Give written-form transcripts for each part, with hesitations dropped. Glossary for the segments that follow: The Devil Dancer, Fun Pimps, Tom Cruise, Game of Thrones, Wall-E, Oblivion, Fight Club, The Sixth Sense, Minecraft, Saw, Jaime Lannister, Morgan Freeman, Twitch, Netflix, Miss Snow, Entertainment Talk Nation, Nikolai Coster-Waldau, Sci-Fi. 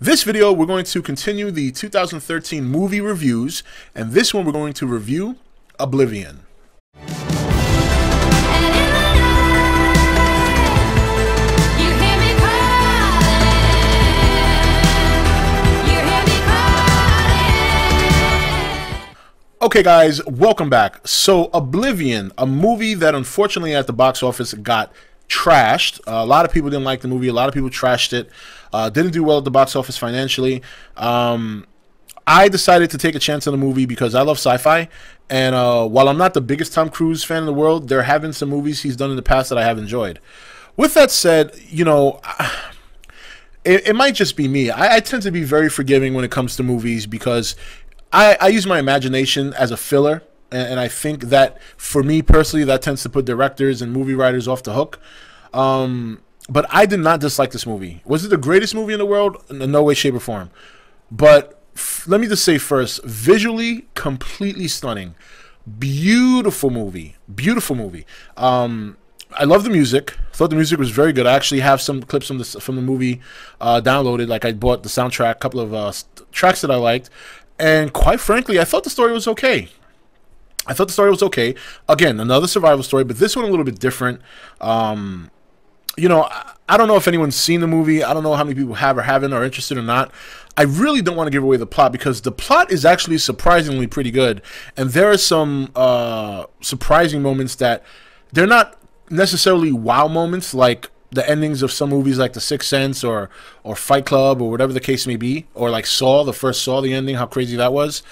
This video, we're going to continue the 2013 movie reviews, and this one we're going to review Oblivion. Okay guys, welcome back. So Oblivion, a movie that unfortunately at the box office got trashed. A lot of people didn't like the movie. A lot of people trashed it. Didn't do well at the box office financially. I decided to take a chance on the movie because I love sci-fi, and while I'm not the biggest Tom Cruise fan in the world, there have been some movies he's done in the past that I have enjoyed. With that said, you know, it might just be me. I tend to be very forgiving when it comes to movies because I use my imagination as a filler. And I think that, for me personally, that tends to put directors and movie writers off the hook. But I did not dislike this movie. Was it the greatest movie in the world? In no way, shape, or form. But let me just say first, visually, completely stunning. Beautiful movie. Beautiful movie. I love the music. Thought the music was very good. I actually have some clips from the movie downloaded. Like, I bought the soundtrack, a couple of tracks that I liked. And quite frankly, I thought the story was okay. I thought the story was okay. Again, another survival story, but this one a little bit different. You know, I don't know if anyone's seen the movie. I don't know how many people have or haven't, or interested or not. I really don't want to give away the plot because the plot is actually surprisingly pretty good. And there are some surprising moments that they're not necessarily wow moments, like the endings of some movies like The Sixth Sense or Fight Club or whatever the case may be, or like Saw, the first Saw, the ending, how crazy that was.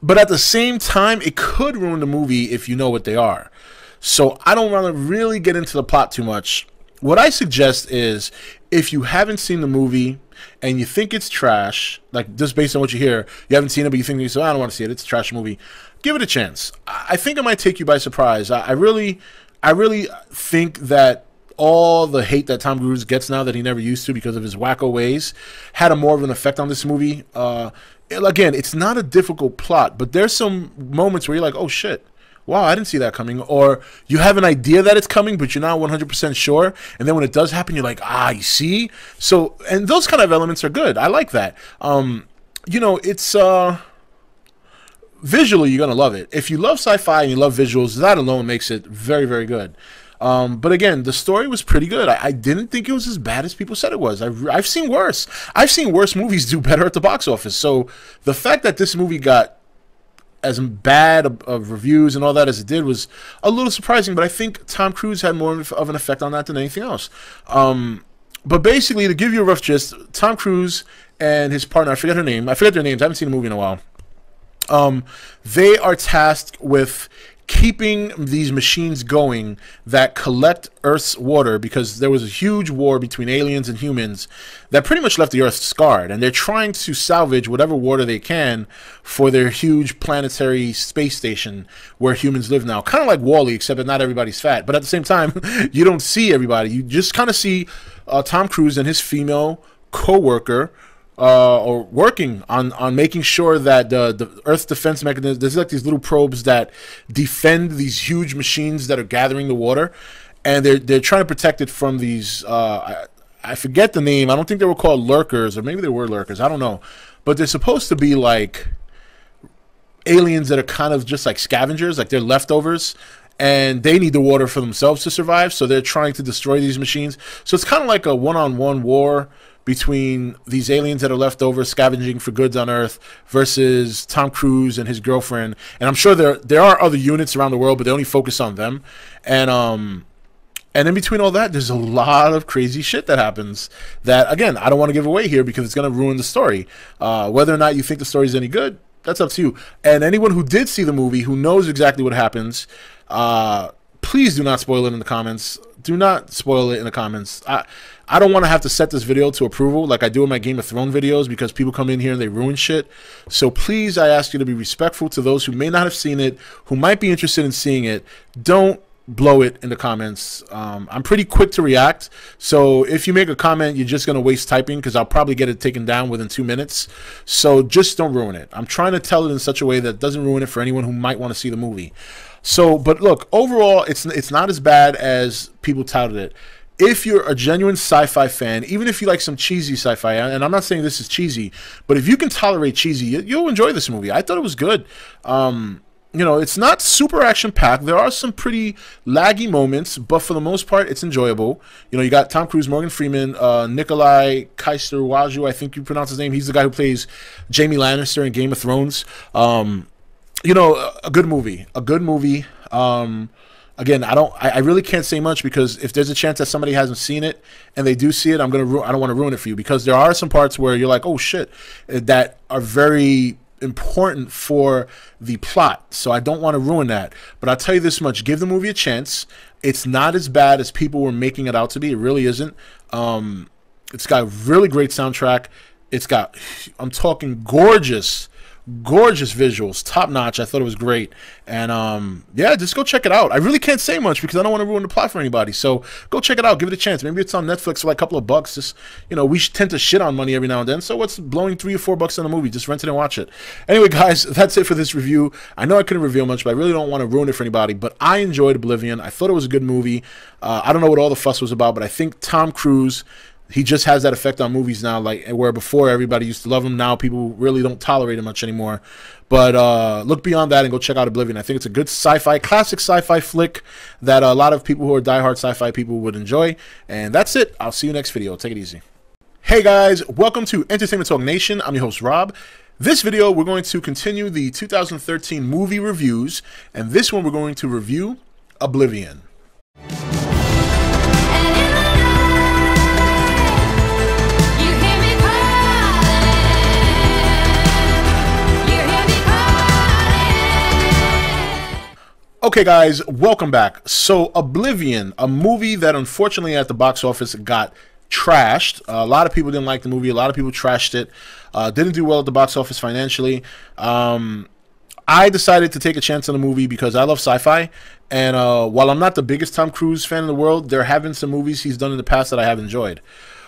But at the same time, it could ruin the movie if you know what they are. So I don't want to really get into the plot too much. What I suggest is, if you haven't seen the movie and you think it's trash, like just based on what you hear, you haven't seen it but you think, you say, I don't want to see it, it's a trash movie, give it a chance. I think it might take you by surprise. I really think that all the hate that Tom Cruise gets now that he never used to because of his wacko ways had a more of an effect on this movie. Again, it's not a difficult plot, but there's some moments where you're like, oh shit, wow, I didn't see that coming. Or you have an idea that it's coming, but you're not 100% sure. And then when it does happen, you're like, ah, you see? So, and those kind of elements are good. I like that. You know, it's visually, you're going to love it. If you love sci-fi and you love visuals, that alone makes it very, very good. But again, the story was pretty good. I didn't think it was as bad as people said it was. I've seen worse. I've seen worse movies do better at the box office. So the fact that this movie got as bad of reviews and all that as it did was a little surprising. But I think Tom Cruise had more of an effect on that than anything else. But basically, to give you a rough gist, Tom Cruise and his partner, I forget their names. I haven't seen the movie in a while. They are tasked with keeping these machines going that collect Earth's water, because there was a huge war between aliens and humans that pretty much left the Earth scarred, and they're trying to salvage whatever water they can for their huge planetary space station where humans live now. Kind of like Wall-E, except that not everybody's fat, but at the same time, you don't see everybody. You just kind of see Tom Cruise and his female co-worker or working on making sure that the Earth defense mechanism, there's like these little probes that defend these huge machines that are gathering the water, and they're trying to protect it from these I forget the name. I don't think they were called lurkers, or maybe they were lurkers, I don't know, but they're supposed to be like aliens that are kind of just like scavengers, like they're leftovers, and they need the water for themselves to survive, so they're trying to destroy these machines. So it's kind of like a one-on-one war between these aliens that are left over scavenging for goods on Earth versus Tom Cruise and his girlfriend. And I'm sure there are other units around the world, but they only focus on them. And in between all that, there's a lot of crazy shit that happens that, again, I don't want to give away here because it's going to ruin the story. Whether or not you think the story's any good, that's up to you. And anyone who did see the movie, who knows exactly what happens, please do not spoil it in the comments. Do not spoil it in the comments. I don't want to have to set this video to approval like I do in my Game of Thrones videos, because people come in here and they ruin shit. So please, I ask you to be respectful to those who may not have seen it, who might be interested in seeing it. Don't blow it in the comments. I'm pretty quick to react, so if you make a comment, you're just going to waste typing because I'll probably get it taken down within 2 minutes. So just don't ruin it. I'm trying to tell it in such a way that doesn't ruin it for anyone who might want to see the movie. So, but look, overall, it's not as bad as people touted it. if you're a genuine sci-fi fan, even if you like some cheesy sci-fi, and I'm not saying this is cheesy, but if you can tolerate cheesy, you'll enjoy this movie. I thought it was good. You know, it's not super action-packed. There are some pretty laggy moments, but for the most part, it's enjoyable. You know, you got Tom Cruise, Morgan Freeman, Nikolai Coster-Waldau, I think you pronounce his name. He's the guy who plays Jaime Lannister in Game of Thrones. You know, a good movie. A good movie. Again, I really can't say much, because if there's a chance that somebody hasn't seen it and they do see it, I don't want to ruin it for you, because there are some parts where you're like, oh shit, that are very important for the plot. So I don't want to ruin that. But I'll tell you this much: give the movie a chance. It's not as bad as people were making it out to be. It really isn't. It's got a really great soundtrack. It's got, I'm talking gorgeous, gorgeous visuals, top notch. I thought it was great, and yeah, just go check it out. I really can't say much because I don't want to ruin the plot for anybody. So go check it out, give it a chance. Maybe it's on Netflix for like a couple of bucks. Just, you know, we tend to shit on money every now and then, so what's blowing $3 or $4 on a movie? Just rent it and watch it. Anyway, guys, that's it for this review. I know I couldn't reveal much, but I really don't want to ruin it for anybody. But I enjoyed Oblivion. I thought it was a good movie. I don't know what all the fuss was about, but I think Tom Cruise, he just has that effect on movies now, like where before everybody used to love him, now people really don't tolerate him much anymore. But look beyond that and go check out Oblivion. I think it's a good sci-fi, classic sci-fi flick that a lot of people who are diehard sci-fi people would enjoy. And that's it. I'll see you next video. Take it easy. Hey guys, welcome to Entertainment Talk Nation. I'm your host, Rob. This video, we're going to continue the 2013 movie reviews, and this one we're going to review Oblivion. Okay guys, welcome back. So Oblivion, a movie that unfortunately at the box office got trashed. A lot of people didn't like the movie. A lot of people trashed it. Didn't do well at the box office financially. I decided to take a chance on the movie because I love sci-fi. And while I'm not the biggest Tom Cruise fan in the world, there have been some movies he's done in the past that I have enjoyed.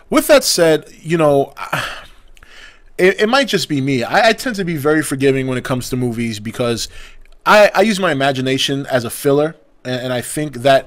With that said, you know, it might just be me. I tend to be very forgiving when it comes to movies because I use my imagination as a filler, and I think that